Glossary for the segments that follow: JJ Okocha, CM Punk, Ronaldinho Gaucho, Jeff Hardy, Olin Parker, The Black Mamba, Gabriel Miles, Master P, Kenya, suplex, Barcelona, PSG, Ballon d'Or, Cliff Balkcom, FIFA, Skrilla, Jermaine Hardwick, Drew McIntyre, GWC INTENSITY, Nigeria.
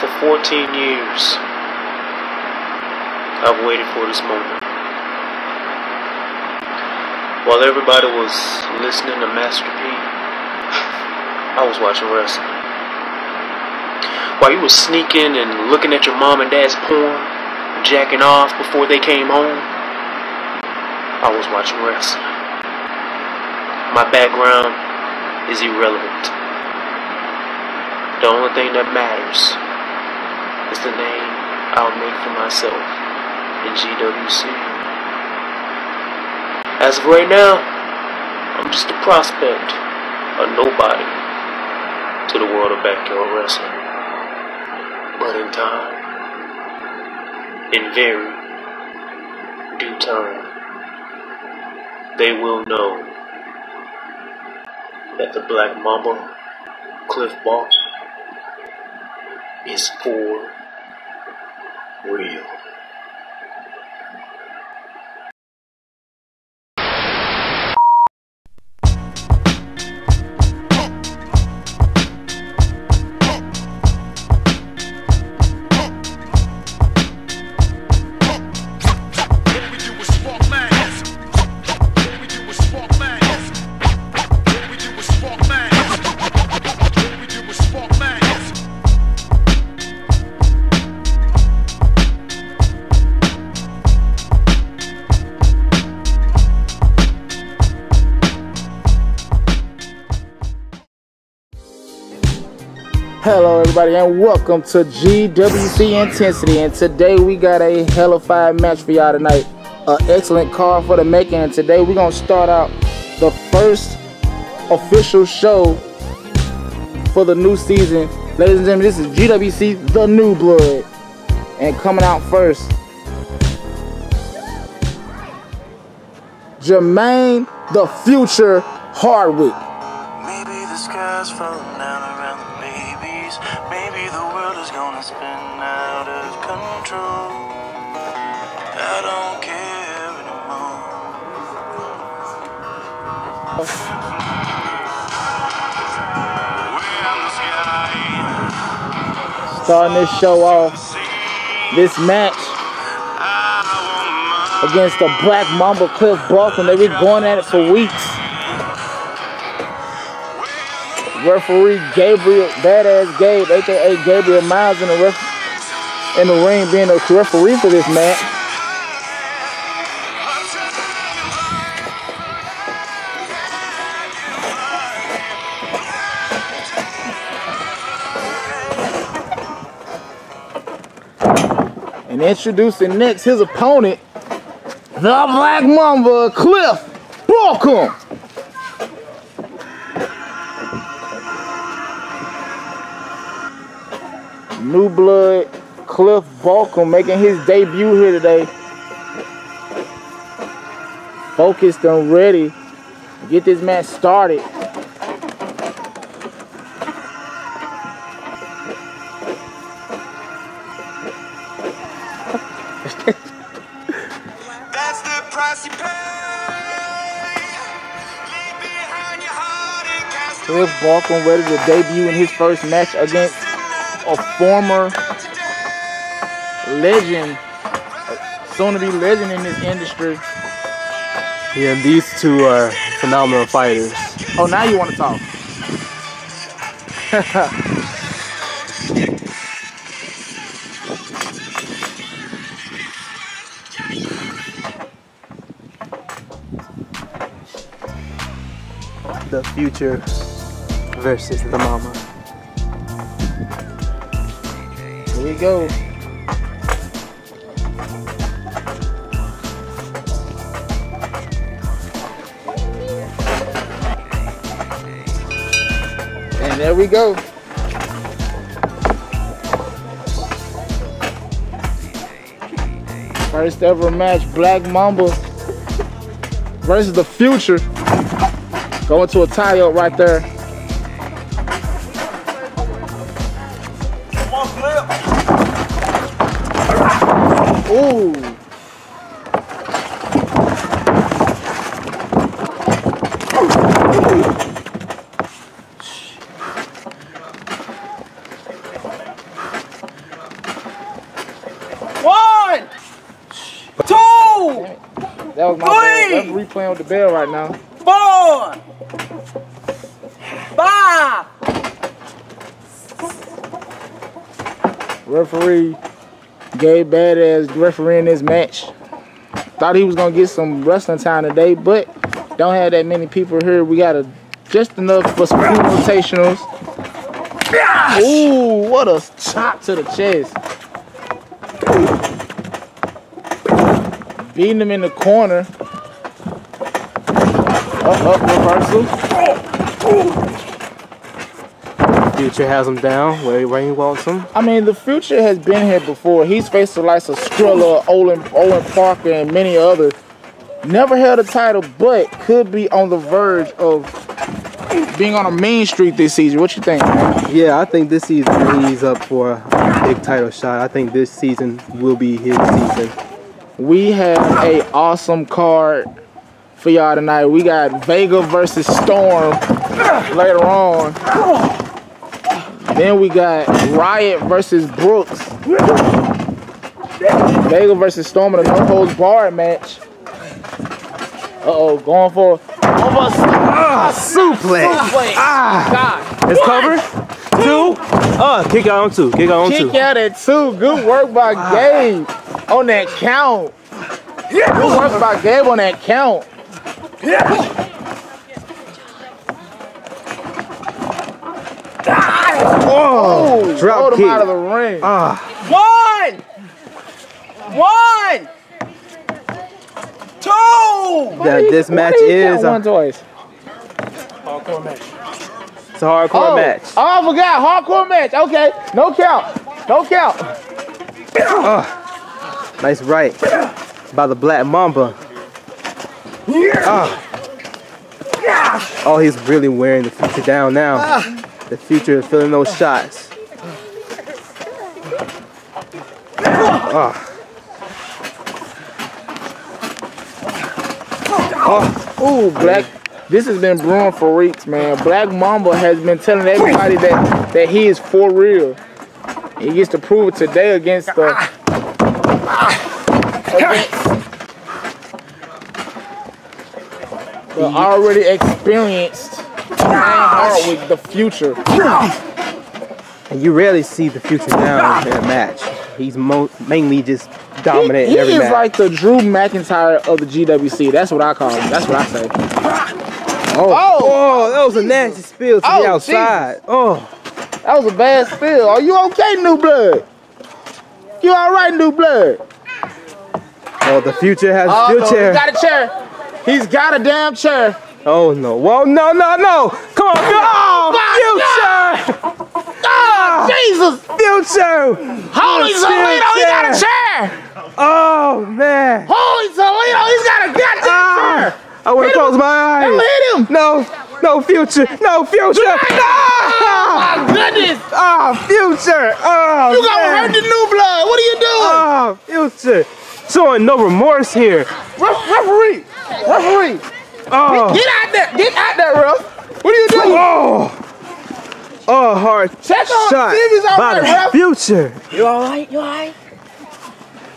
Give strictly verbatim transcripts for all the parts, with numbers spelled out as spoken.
for fourteen years. I've waited for this moment. While everybody was listening to Master P, I was watching wrestling. While you were sneaking and looking at your mom and dad's porn, jacking off before they came home, I was watching wrestling. My background is irrelevant. The only thing that matters is the name I'll make for myself in G W C. As of right now, I'm just a prospect, a nobody to the world of backyard wrestling. But in time, in very due time, they will know that the Black Mamba, Cliff Balkcom, is for real. Hello everybody and welcome to G W C Intensity, and today we got a hell of a fire match for y'all tonight. An excellent card for the making, and today we're going to start out the first official show for the new season. Ladies and gentlemen, this is G W C The New Blood, and coming out first, Jermaine the Future Hardwick. Maybe the sky's falling down around the babies. Maybe the world is gonna spin out of control. I don't care anymore. Starting this show off, this match against the Black Mamba, Cliff Balkcom. They've been going at it for weeks. Referee Gabriel, Badass Gabe, aka Gabriel Miles, in the ref in the ring being a referee for this match. And introducing next his opponent, the Black Mamba, Cliff Balkcom. New Blood Cliff Balkcom making his debut here today. Focused and ready to get this match started. That's the price you pay. Cliff Balkcom ready to debut in his first match against a former legend, soon to be legend in this industry. Yeah, these two are phenomenal fighters. Oh, now you want to talk. The Future versus the Mama. Here we go. And there we go. First ever match, Black Mamba versus the Future. Going to a tie up right there. Ooh. That was my bell. I'm replaying with the bell right now. Four. Five. Referee gay badass refereeing this match. Thought he was gonna get some wrestling time today, but don't have that many people here. We got a, just enough for some few rotationals. Ooh, what a chop to the chest. Beating him in the corner. Up, up, reversal. Future has him down where, where he wants him. I mean, the Future has been here before. He's faced the likes of Skrilla, Olin, Olin Parker, and many others. Never held a title, but could be on the verge of being on a mean streak this season. What you think, man? Yeah, I think this season he's up for a big title shot. I think this season will be his season. We have an awesome card for y'all tonight. We got Vega versus Storm later on. Then we got Riot versus Brooks. Vega versus Storm in a no holds barred match. Uh-oh, going for... Almost, uh, suplex. suplex. Ah, God. It's covered. Two. Uh, kick out on two. Kick out on kick two. Kick out at two. Good work by ah. Gabe on that count. Yeah. Good work by Gabe on that count. Yeah. Ah. Oh, oh, drop kick. Him out of the ring. Ah. One. One. That you, this match is a hardcore match. It's a hardcore oh, match. Oh, I forgot. Hardcore match. Okay. No count. No count. Oh, nice right by the Black Mamba. Oh. Oh, he's really wearing the Future down now. The Future is feeling those shots. Oh. Oh, ooh, Black. This has been brewing for weeks, man. Black Mamba has been telling everybody that, that he is for real. He gets to prove it today against the... Against the already experienced Hardwick, the Future. And you rarely see the Future down in a match. He's mo mainly just... Dominant he, he every is match. Like the Drew McIntyre of the G W C. That's what I call him. That's what I say. Oh, oh, oh that was Jesus. A nasty spill to oh, the outside. Jesus. Oh, that was a bad spill. Are you okay, New Blood? You all right, New Blood? Oh, the Future has oh, a no, chair. He's got a chair. He's got a damn chair. Oh no! Well, no, no, no! Come on, oh, Future! God. Oh, Jesus! Future! Holy Toledo, he got a chair! Oh, man. Holy Toledo, he's got a goddamn chair! I want to close my eyes. Don't hit him! No, no, Future. No, Future. No! Oh, my goodness! Oh, Future! Oh, you got hurt the New Blood. What are you doing? Oh, Future. Showing no remorse here. Ref referee! Referee! Oh. Get out there! Get out there, ref! What are you doing? Oh! Oh, hard check on shot all by right, the ref. Future. You all right? You all right?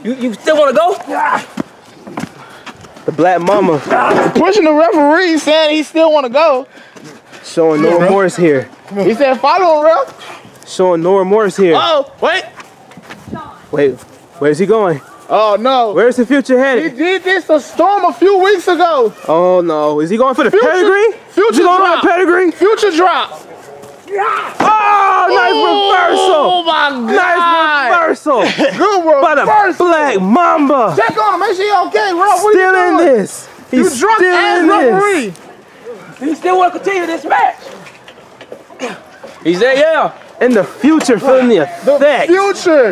You you still want to go? Ah. The Black Mamba ah. pushing the referee, saying he still want to go. Showing no remorse here. He said, "Follow him, ref." Showing no remorse here. Oh, wait, wait, where's he going? Oh no, where's the Future headed? He did this to Storm a few weeks ago. Oh no, is he going for the Future, pedigree? Future is he going drop. For the pedigree? Future drop. Oh, nice Ooh, reversal! Oh my God! Nice reversal! Good work! By the Black Mamba! Check on him, make sure he's okay, bro. Still in doing? This! He's you drunk still ass in referee! He still want to continue this match! He's there, yeah! In the Future, feeling the effect! The Future!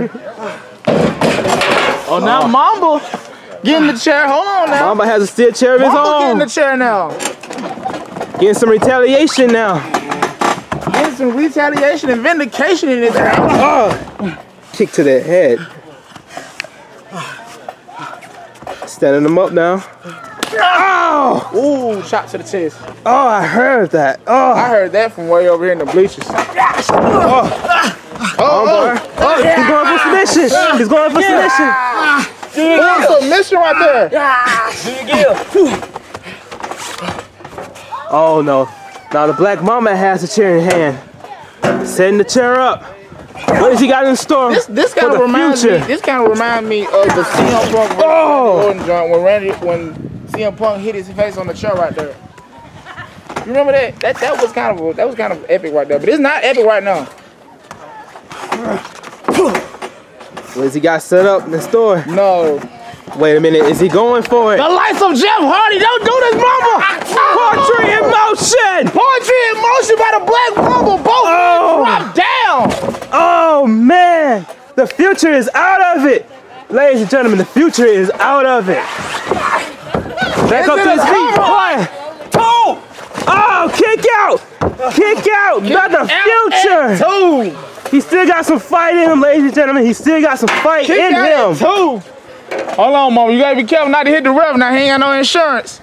Oh, now oh. Mamba getting the chair, hold on now! Mamba has a steel chair of his Mamba own! Getting the chair now! Getting some retaliation now! Getting some retaliation and vindication in this house. Oh. Kick to the head. Standing him up now. Oh! Ooh, shot to the chest. Oh, I heard that. Oh, I heard that from way over here in the bleachers. Oh, oh, oh, oh, oh. oh he's going for submission. He's going for submission. That's a mission right there. Oh no. Now the black mama has the chair in hand. Setting the chair up. What has he got in store? This, this kind of reminds future? me. This kind of reminds me of the C M Punk oh. John when Randy when C M Punk hit his face on the chair right there. You remember that? That that was kind of that was kind of epic right there. But it's not epic right now. What has he got set up in the store? No. Wait a minute. Is he going for it? The lights of Jeff Hardy. Don't do this, mama. Poetry in motion. Poetry in motion by the black mama. Both oh. drop down. Oh man, the future is out of it, ladies and gentlemen. The future is out of it. Back up to his feet. One, two. Oh, kick out. Kick out by the future. Two. He still got some fight in him, ladies and gentlemen. He still got some fight kick in him. Two. Hold on, mama. You gotta be careful not to hit the ref. Now he ain't got no insurance.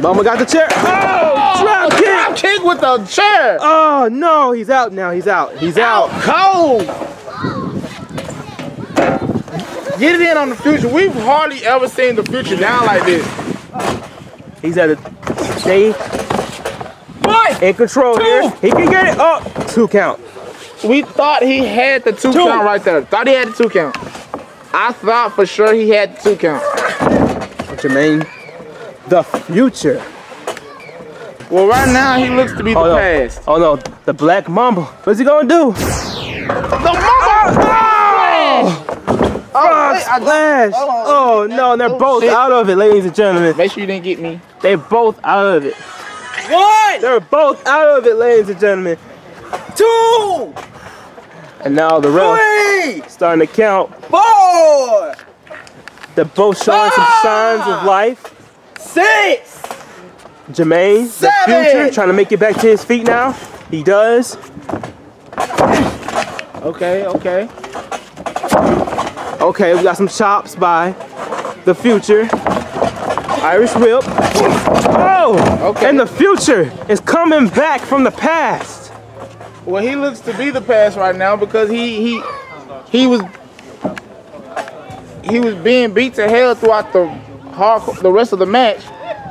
Mama got the chair. Oh, oh drop kick! Drop kick with the chair. Oh no, he's out now. He's out. He's out. out. Cold. Get it in on the future. We've hardly ever seen the future down like this. He's at a stay One, in control two. here. He can get it up. Oh, two count. We thought he had the two, two count right there. Thought he had the two count. I thought for sure he had two count. Jermaine, the future. Well, right now he looks to be the oh, no. past. Oh no, the black mamba. What's he gonna do? The mamba! Oh, oh, oh, oh, oh no, they're oh, both shit. out of it, ladies and gentlemen. Make sure you didn't get me. They're both out of it. One! They're both out of it, ladies and gentlemen. Two! And now the ref starting to count. Four. They're both showing Five. some signs of life. Six. Jermaine, Seven. the future, trying to make it back to his feet now. He does. Okay, okay. Okay, we got some chops by the future. Irish whip. Oh, okay. And the future is coming back from the past. Well, he looks to be the past right now because he he he was he was being beat to hell throughout the hard, the rest of the match.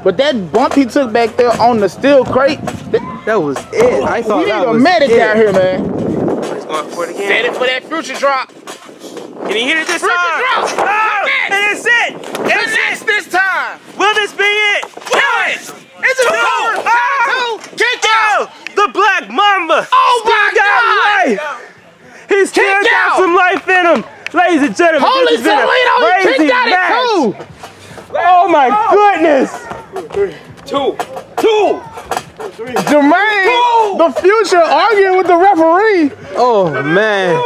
But that bump he took back there on the steel crate, that, that was it. I thought we need a medic down here, man. He's going for it again. Set it for that future drop. Can he hit it this future time? Drop. Oh, and it's it. It's next it. this time. Will this be it? Yes. It's a goal. Oh. Kick out. The black mamba. Oh my God! Life. He's still kick got out. some life in him, ladies and gentlemen. Holy Toledo! He kicked out at two. Oh my oh. goodness! Three, two, two. Three. Jermaine, two. the future arguing with the referee. Oh man,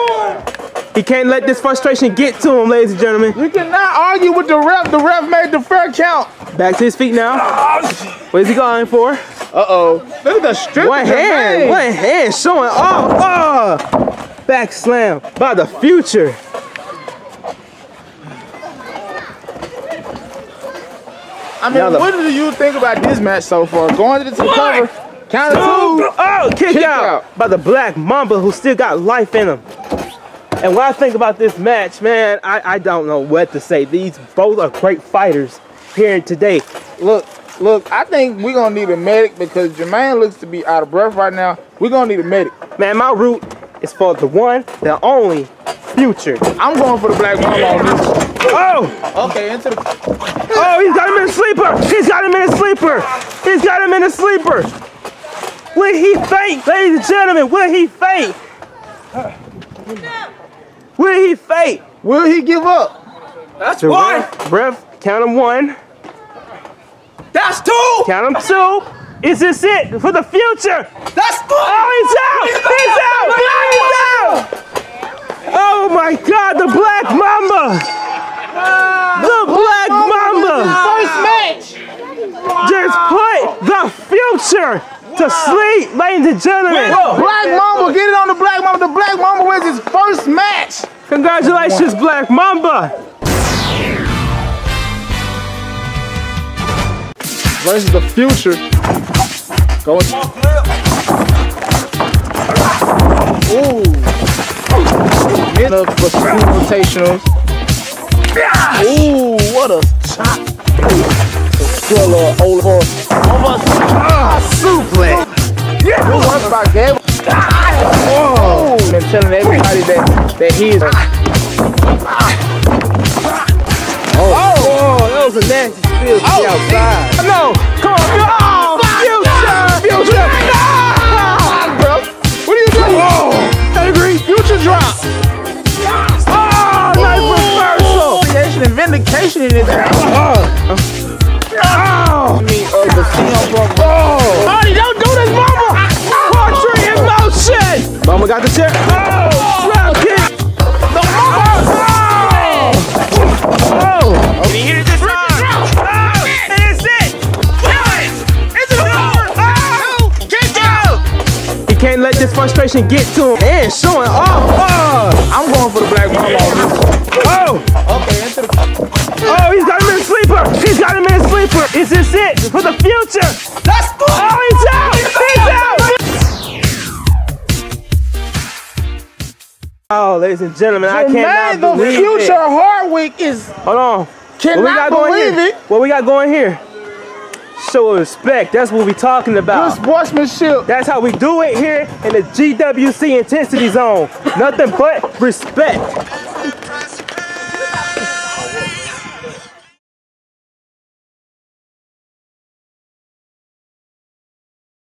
he can't let this frustration get to him, ladies and gentlemen. You cannot argue with the ref. The ref made the fair count. Back to his feet now. Oh. What is he going for? Uh-oh. Look at the strip. One hand. Jermaine. One hand showing off. Oh. Back slam by the future. I mean, the, what do you think about this match so far? Going to the cover. Count of two. Oh, kick, kick out, out by the black mamba who still got life in him. And when I think about this match, man, I, I don't know what to say. These both are great fighters here today. Look. Look, I think we're going to need a medic because Jermaine looks to be out of breath right now. We're going to need a medic. Man, my route is for the one, the only future. I'm going for the black mama on this. Oh! Okay, into the... Oh, he's got him in a sleeper! He's got him in a sleeper! He's got him in a sleeper! Will he faint, ladies and gentlemen? Will he faint? Will he faint? Will he give up? That's one! Breath, count him one. That's two! Count them two! Is this it for the future? That's three! Oh, he's out! He's, he's out! He's out! Oh my God, the black mamba! The black mamba! First match! Just put the future to sleep, ladies and gentlemen! Black mamba, get it on the black mamba! The black mamba wins his first match! Congratulations, black mamba! Versus the future. Going. Ooh. Mid of the rotationals. Ooh, what a chop. Still a old horse. Almost ah, suplex. Yeah, you want to fight Gabriel? Oh, and telling everybody that that he is. A... Oh, oh, that was a nasty spill. Oh, outside. No, come on, Bill. Oh, future, future. No, bro. What are you doing? Oh, I agree. Future drop. Vindication in his ass. Oh. Oh. I mean, uh, the C M Punk. Oh. Honey, don't do this, mama. Portrait in motion. Mama got the chair. Oh. Oh. Slap kick. No, mama. Oh. Oh. Oh. He hit it this time. Oh. And that's it. One. It's a four. Oh. Get down. He can't let this frustration get to him. And showing off. Oh. I'm going for the black mama. Oh. Okay. Oh, he's got him in a sleeper. He's got him in a sleeper. Is this it for the future? Let's go. Oh, he's out. He's out. Oh, ladies and gentlemen, Jermaine, I cannot believe it. The Future Hardwick is. Hold on. Cannot believe it. What we got going here? Show of respect. That's what we talking about. Good sportsmanship. That's how we do it here in the G W C Intensity Zone. Nothing but respect.